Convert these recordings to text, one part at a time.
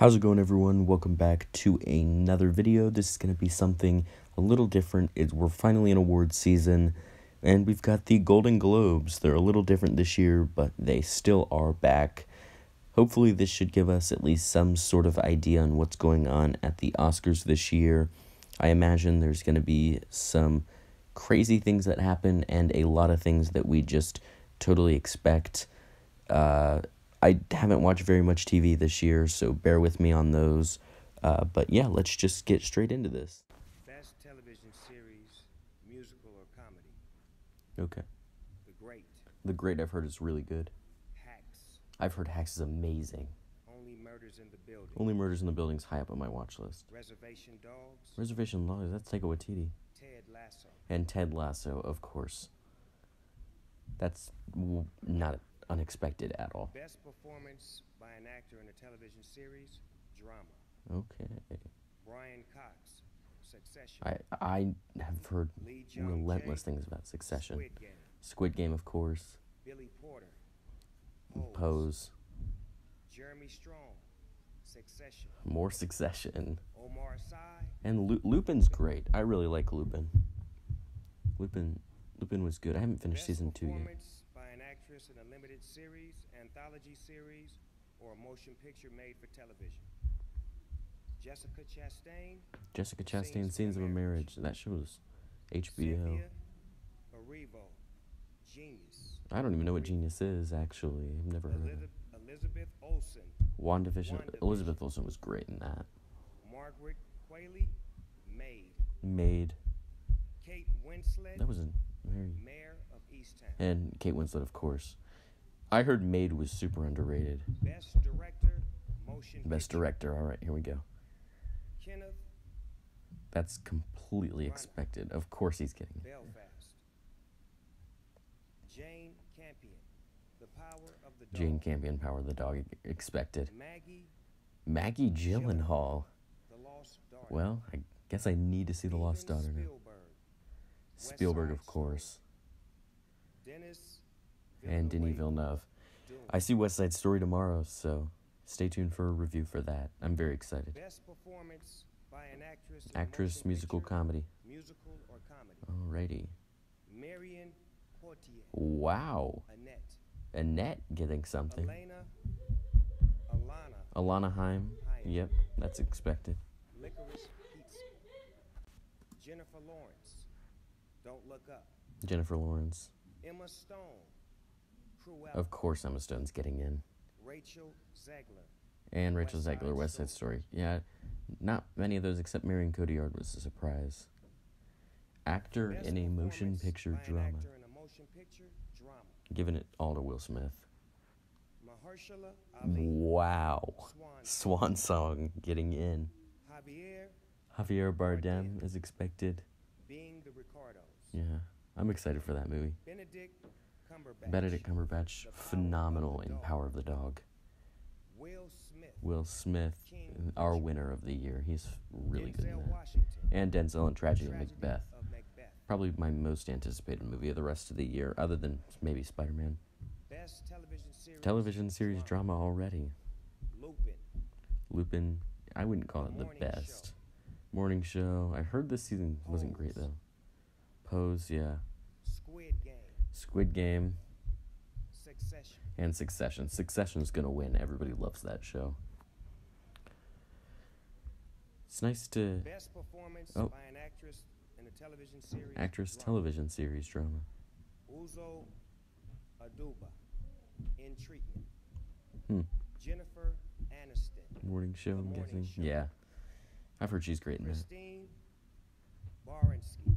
How's it going, everyone? Welcome back to another video. This is going to be something a little different. We're finally in awards season, and we've got the Golden Globes. They're a little different this year, but they still are back. Hopefully, this should give us at least some sort of idea on what's going on at the Oscars this year. I imagine there's going to be some crazy things that happen and a lot of things that we just totally expect. I haven't watched very much TV this year, so bear with me on those. But yeah, let's just get straight into this. Best television series, musical or comedy. Okay. The Great. The Great, I've heard, is really good. Hacks. I've heard Hacks is amazing. Only Murders in the Building. Only Murders in the Building is high up on my watch list. Reservation Dogs. Reservation Dogs, that's Taika Waititi. Ted Lasso. And Ted Lasso, of course. That's not unexpected at all. Best performance by an actor in a television series, drama. Okay. Brian Cox, Succession. I have heard relentless things about Succession. Squid Game, of course. Billy Porter. Pose. Jeremy Strong, Succession. More Succession. Omar Sy. And Lupin's great. I really like Lupin. Lupin was good. I haven't finished season 2 yet. In a limited series, anthology series, or a motion picture made for television. Jessica Chastain. Jessica Chastain, Scenes of a Marriage. That show was HBO. Genius. I don't even know what Genius is, actually. I've never heard of it. Elizabeth Olsen. WandaVision. Elizabeth Olsen was great in that. Margaret Qualley. Maid. Kate Winslet. That was a very... And Kate Winslet, of course. I heard Maid was super underrated. Best Director, Motion Picture. Best Director, all right, here we go. Kenneth. That's completely expected. Of course he's getting it. Belfast. Jane Campion, The Power of the Dog. Jane Campion, Power of the Dog, expected. Maggie Gyllenhaal. The Lost Daughter. Well, I guess I need to see The Lost Daughter. Spielberg, of course. And Denis Villeneuve. Dune. I see West Side Story tomorrow, so stay tuned for a review for that. I'm very excited. Best performance by an actress, musical, picture, comedy. Musical or comedy. Alrighty. Marion Cotillard. Wow. Annette getting something. Alana Haim. Yep, that's expected. Licorice Pizza. Jennifer Lawrence. Don't Look Up. Jennifer Lawrence. Emma Stone. Cruella. Of course Emma Stone's getting in. Rachel Zegler. And Rachel Zegler, West Side Story. Yeah, not many of those except Marion Cotillard was a surprise. Actor in a motion picture drama. Giving it all to Will Smith. Mahershala Ali. Wow. Swan Song getting in. Javier Bardem is expected. Being the Ricardos. Yeah. I'm excited for that movie. Benedict Cumberbatch, phenomenal in Power of the Dog. Will Smith, our winner of the year. He's really good in that. And Denzel in Tragedy of Macbeth. Probably my most anticipated movie of the rest of the year, other than maybe Spider-Man. Best television series drama already. Lupin. I wouldn't call it the best. Morning Show. I heard this season wasn't great, though. Pose, yeah. Squid Game. Succession. Succession's gonna win. Everybody loves that show. It's nice to... Best performance by an actress in a television series. Television series drama. Uzo Aduba, In Treatment. Jennifer Aniston. Morning Show, I'm guessing. Yeah. I've heard she's great in that. Christine Baranski.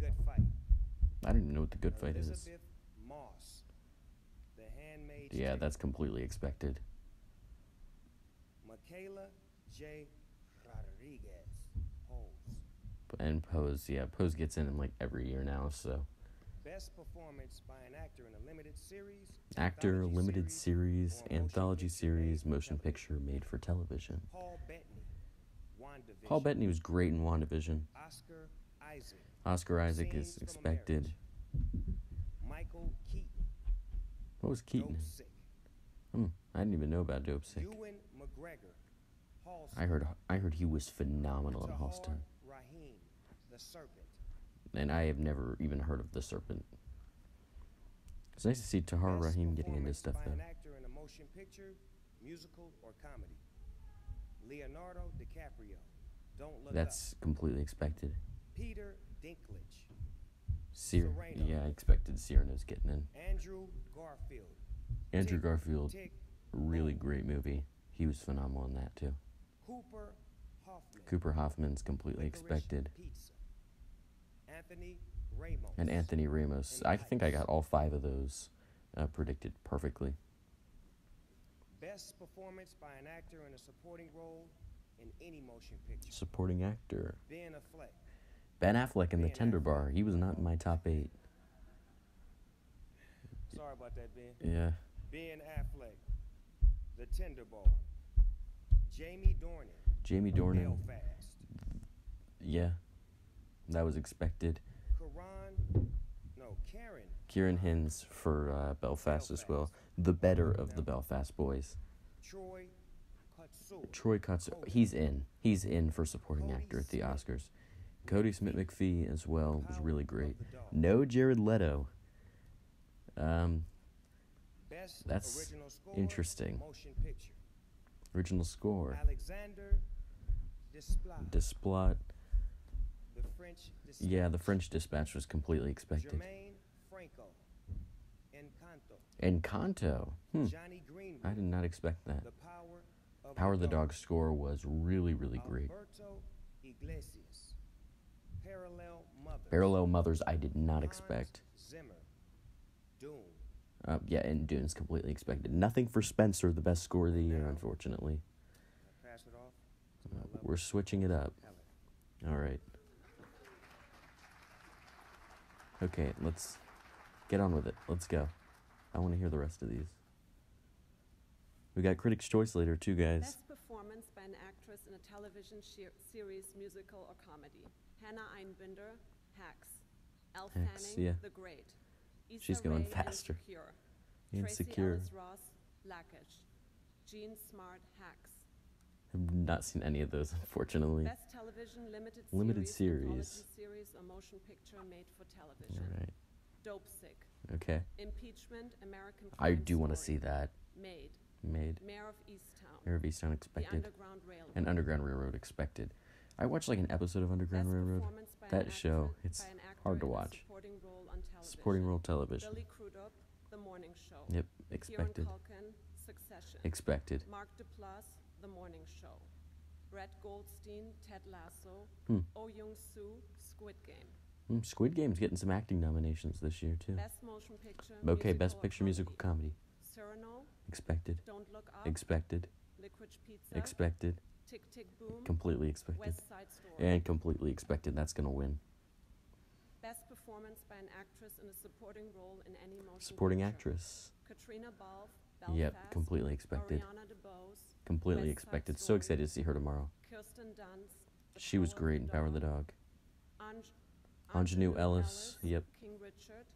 Good Fight. I don't even know what The Good Fight is. Moss, The Handmaid's Tale. That's completely expected. Michaela J. Rodriguez, Pose. And Pose, yeah. Pose gets in like every year now, so. Best performance by an actor in a limited series. Actor, limited series, anthology series, motion picture made for television. Paul Bettany, WandaVision. Paul Bettany was great in WandaVision. Oscar Isaac is expected. Michael Keaton. What was Keaton? Dope Sick. I didn't even know about Dope Sick. Ewan McGregor, I heard he was phenomenal in House 10. Rahim, the Serpent. And I have never even heard of The Serpent. It's nice to see Tahar Rahim getting into stuff now. An actor in a motion picture, musical, or comedy. Leonardo DiCaprio. Don't look That's up. Completely expected. Peter Dinklage. Yeah, I expected Cyrano's getting in. Andrew Garfield. Andrew Garfield, really great movie. He was phenomenal in that too. Cooper Hoffman. Cooper Hoffman's completely expected. Pizza. Anthony Ramos. And Anthony Ramos. And I think I got all five of those predicted perfectly. Best performance by an actor in a supporting role in any motion picture. Supporting actor. Ben Affleck. Ben Affleck in The Tender Bar. He was not in my top 8. Sorry about that, Ben. Yeah. Ben Affleck. The Tender Bar. Jamie Dornan. Jamie Dornan. Belfast. Yeah. That was expected. Ciarán. Ciarán Hinds for Belfast as well. The better of the Belfast boys. Troy Kotsur. He's in for supporting actor at the Oscars. Cody Smith-McPhee as well was really great. No Jared Leto. That's interesting. Original score. Alexander Desplat. The French Dispatch was completely expected. Jermaine Franco. Encanto. Johnny Greenwood. I did not expect that. The Power of the Dog score was really, really great. Alberto Iglesias. Parallel Mothers, I did not expect. Zimmer. Dune. And Dune's completely expected. Nothing for Spencer, the best score of the year, unfortunately. Pass it off. We're switching it up. All right. Okay, let's get on with it. Let's go. I want to hear the rest of these. We got Critics' Choice later, too, guys. Best performance by an actress in a television series, musical, or comedy. Hannah Einbinder, Hacks. Elle Fanning, The Great. Issa She's going Rae faster. Insecure. Tracy Ellis Ross, Blackish. Jean Smart, Hacks. I've not seen any of those, unfortunately. Best television limited series or motion picture made for television. All right. Dope Sick. Okay. Impeachment, American Crime Story. I do want to see that. Made. Mayor of Easttown expected. Underground Railroad expected. I watched like an episode of Underground Railroad. That show, it's hard to watch. Supporting role television. Billy Crudup, The Morning Show. Yep, expected. Kieran Culkin, Succession. Expected. Mark Duplass, The Morning Show. Brett Goldstein, Ted Lasso. Oh Young-soo, Squid Game. Squid Game's getting some acting nominations this year too. Best motion picture. Okay, best picture musical comedy. Cyrano. Expected. Don't Look Up. Expected. Licorice Pizza. Expected. Tick Tick Boom. Completely expected. West Side Story. And completely expected. That's gonna win. Best performance by an actress in a supporting role in any motion. Supporting picture. Actress. Katrina Balfe. Belfast, completely expected. DeBose, completely expected. So excited to see her tomorrow. Kirsten Dunst. She was great in Power of the Dog. Anjanou Ellis. King Richard.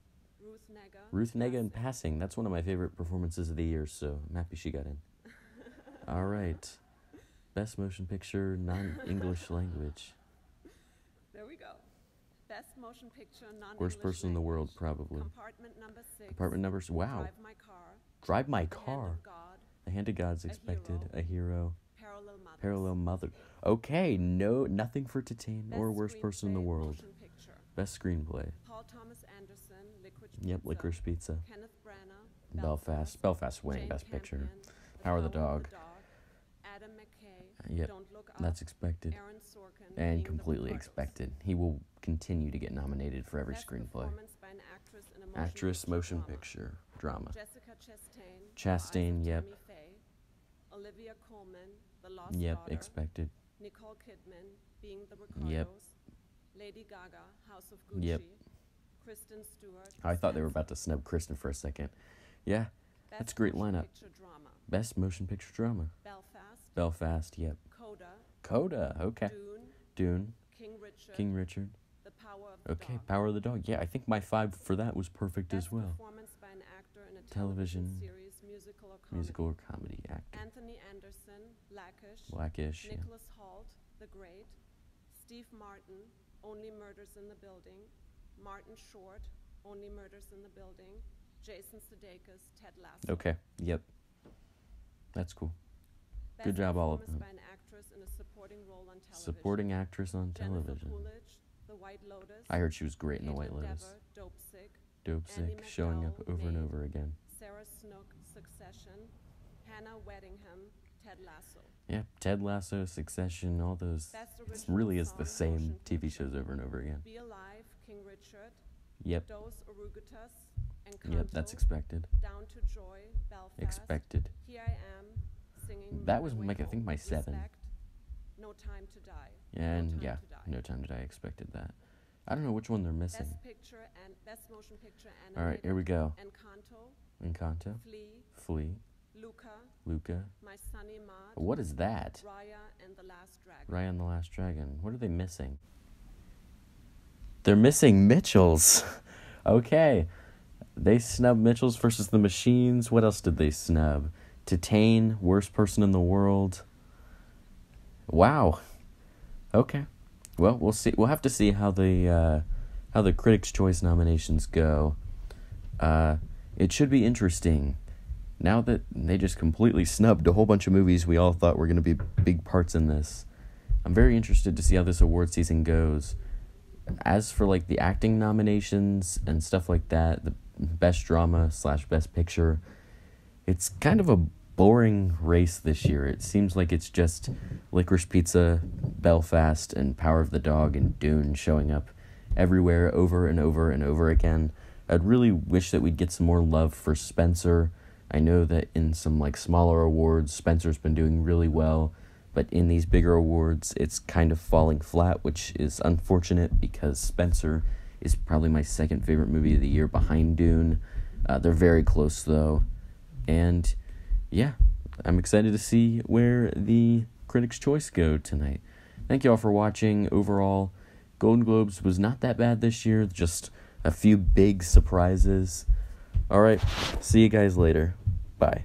Ruth Nega in Passing. That's one of my favorite performances of the year, so I'm happy she got in. All right. Best motion picture, non-English language. There we go. Best motion picture, non-English Worst person language. In the world, probably. Compartment number 6. Wow. Drive My Car. The Hand of God's expected. A Hero. Parallel Mother. Okay, nothing for Titane or Worst Person in the World. Best Screenplay. Paul Thomas Anderson, Licorice Pizza. Kenneth Branagh, Belfast winning Best Picture. Power of the Dog. Adam McKay, Don't Look Up. That's expected. Aaron Sorkin, and completely expected. He will continue to get nominated for every screenplay. By an actress, in a motion picture drama. Jessica Chastain, Faye, Olivia Colman, The Lost Daughter, expected. Nicole Kidman, Being the Ricardos, Lady Gaga, House of Gucci, Kristen Stewart. I thought they were about to snub Kristen for a second. Yeah. That's a great lineup. Best motion picture drama. Belfast. Coda. Okay. Dune. King Richard. The Power of the Dog. Okay. Power of the Dog. Yeah, I think my 5 for that was perfect as well. Television musical or comedy. Musical or comedy actor. Anthony Anderson, Blackish. Nicholas Hoult, The Great. Steve Martin, Only Murders in the Building. Martin Short, Only Murders in the Building. Jason Sudeikis, Ted Lasso. Okay. Yep. That's cool. Best Good job, all of them. By an actress in a supporting role on television. Supporting actress on television. Coolidge, The White Lotus. I heard she was great in The White Lotus. Dever, Dope Sick. Dope Sick, McDowell, showing up over and over again. Sarah Snook, Succession. Hannah Waddingham, Ted Lasso. Yeah, Ted Lasso, Succession, all those. It really is the same TV shows over and over again. Be Alive, King Richard. Yep. Dos Orugutas, Encanto. Yep, that's expected. Down to Joy, Belfast. Expected. Here I Am, Singing. That was like, I think, my 7. No Time to Die. And yeah, No Time to Die, expected that. I don't know which one they're missing. Best picture and best motion picture animated. All right, here we go. Encanto. Flea. Luca. My Sunny Maud. What is that? Raya and the Last Dragon. What are they missing? They're missing Mitchell's. Okay. They snubbed Mitchell's versus the Machines. What else did they snub? Titane, Worst Person in the World. Wow. Okay. Well, we'll see. We'll have to see how the Critics' Choice nominations go. It should be interesting. Now that they just completely snubbed a whole bunch of movies we all thought were going to be big parts in this, I'm very interested to see how this award season goes. As for like the acting nominations and stuff like that, the best drama / best picture, it's kind of a boring race this year. It seems like it's just Licorice Pizza, Belfast, and Power of the Dog and Dune showing up everywhere over and over and over again. I'd really wish that we'd get some more love for Spencer. I know that in some like smaller awards, Spencer's been doing really well, but in these bigger awards, it's kind of falling flat, which is unfortunate because Spencer is probably my second favorite movie of the year behind Dune. They're very close though, and yeah, I'm excited to see where the Critics' Choice go tonight. Thank you all for watching. Overall, Golden Globes was not that bad this year, just a few big surprises. All right, see you guys later. Bye.